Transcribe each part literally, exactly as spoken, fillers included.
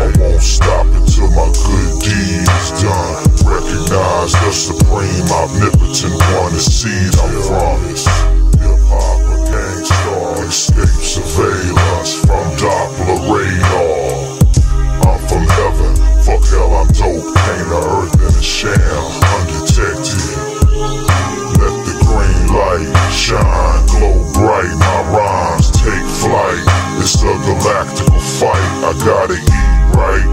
I won't stop until my good deed is done. Recognize the supreme, omnipotent one is seed I promise. Hip-hop, a gangstar, escape surveillance from Doppler radar. I'm from heaven, fuck hell, I'm dope, paint the earth in a sham, undetected. Let the green light shine, glow bright, my rhymes take flight. It's a galactical fight, I gotta eat right.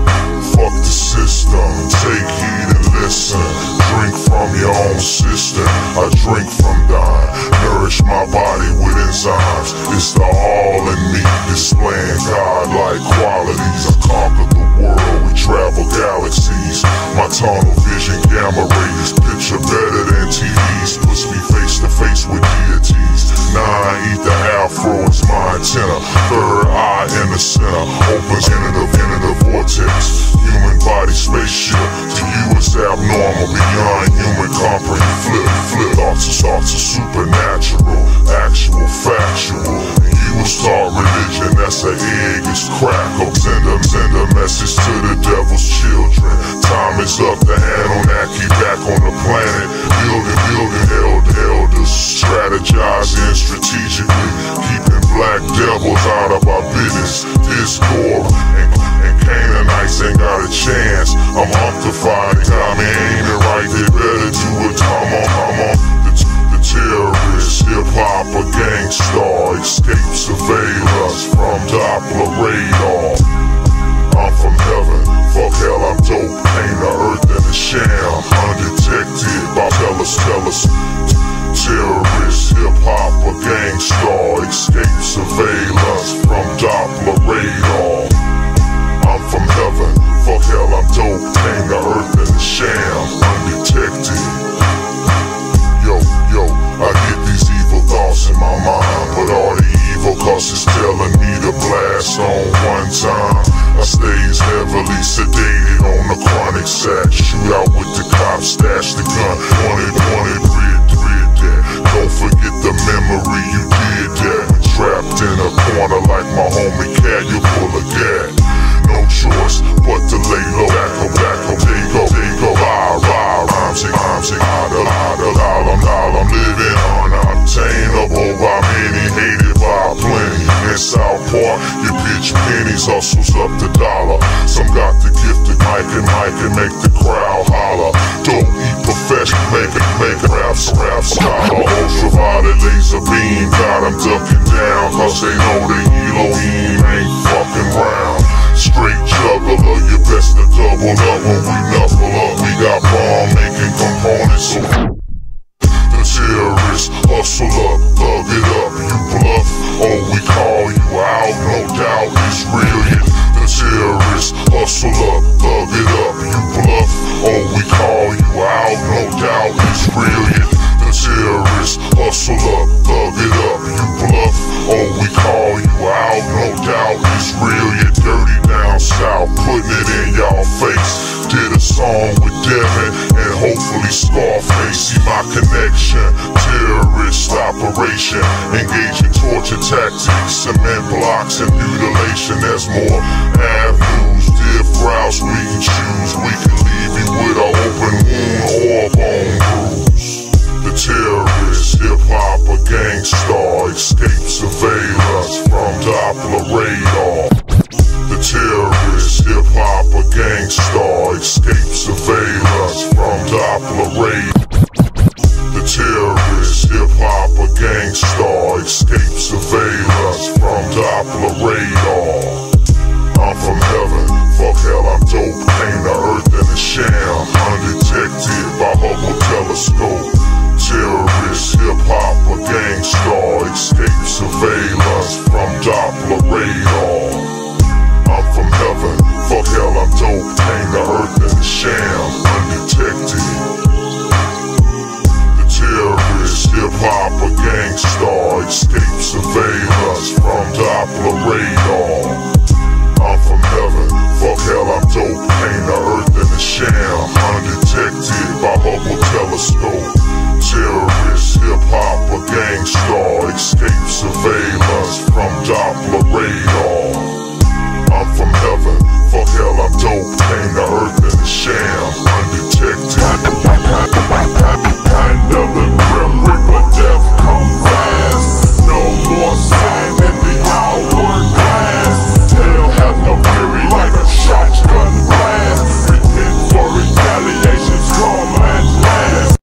Fuck the system, take heed and listen. Drink from your own system, I drink from thine. Nourish my body with enzymes, it's the all in me. Displaying godlike qualities, I conquered the world, we travel galaxies. My tunnel vision, gamma rays, picture better than T Vs. Puts me face to face with deities. Now I eat the afro, it's my antenna. Third eye in the center, opens into the, into the vortex. Human body spaceship, to you it's abnormal, beyond human comprehension. Flip, flip, thoughts are, thoughts are supernatural, actual, factual. And you will start religion, that's an egg, it's crackle. Send a, send a message to the devil's children. Time is up, the Anunnaki back on the planet. Building, building, elder, elders, strategizing strategically, keeping black devils out of our business. Discord and, and Canaanites ain't got a chance. I'm unctified, got me aiming right, they better do it. I'm on, I'm on the, the terrorist, hip-hop, a gangstar, escape surveillance from Doppler radar. I'm from heaven, fuck hell, I'm dope, paint the earth in a sham, undetected by tellers, tellers. Terrorist, hip-hop, a gangstar, escape surveillance from Doppler radar. I'm from heaven, fuck hell, I'm dope, paint the earth in a sham, undetected. Yo, yo, I get these evil thoughts in my mind, but all the evil cause is telling me to blast on one time. I stays heavily sedated on the chronic sack, shoot out with the cop, stash the gun, wanted, wanted, rid, rid that. Don't forget the memory, you did that. Trapped in a corner like my homie Cat, you pull a gat. No choice but to lay low, back up, back up, they go, they go, rah, rah, rhymes and rhymes and idle, idle, I'm, I'm living unobtainable by many, hated by plenty. In South Park, you pitch pennies, hustles up the dollar. Some got the gift of mic and mic and make the crowd holler. Dope, eat professional, make it, make it, raps, raps, scholar. Ultraviolet laser beam, got them ducking down, cause they know they Elohim ain't fucking round. Straight juggler, you best to double up when we knuckle up. We got bomb making components, so the terrorists hustle up, thug it up. You bluff, oh we call you out, no doubt it's real. Yeah. The terrorists hustle up, thug it up. You bluff, oh we call you out, no doubt it's real. Yeah. The terrorists hustle up, thug it up. You bluff, oh we call you out, no doubt it's real. Yeah. Dirty down south, putting it in y'all face. Did a song with Devin and hopefully Scarface. See my connection, terrorist operation, engaging torture tactics, cement blocks and mutilation. There's more avenues, diff routes we can choose. We can leave you with an open wound or a bone bruise. The terrorist, hip-hop, a gangstar, escape surveillance from Doppler radar. The terrorist, hip-hop, a gangstar, escape surveillance from Doppler radar. The terrorist, hip-hop, a gangstar, escape surveillance from Doppler radar. I'm from heaven, fuck hell, I'm dope, paint the earth in a sham, undetected by Hubble telescope. Terrorist, hip-hop, a gangstar, escape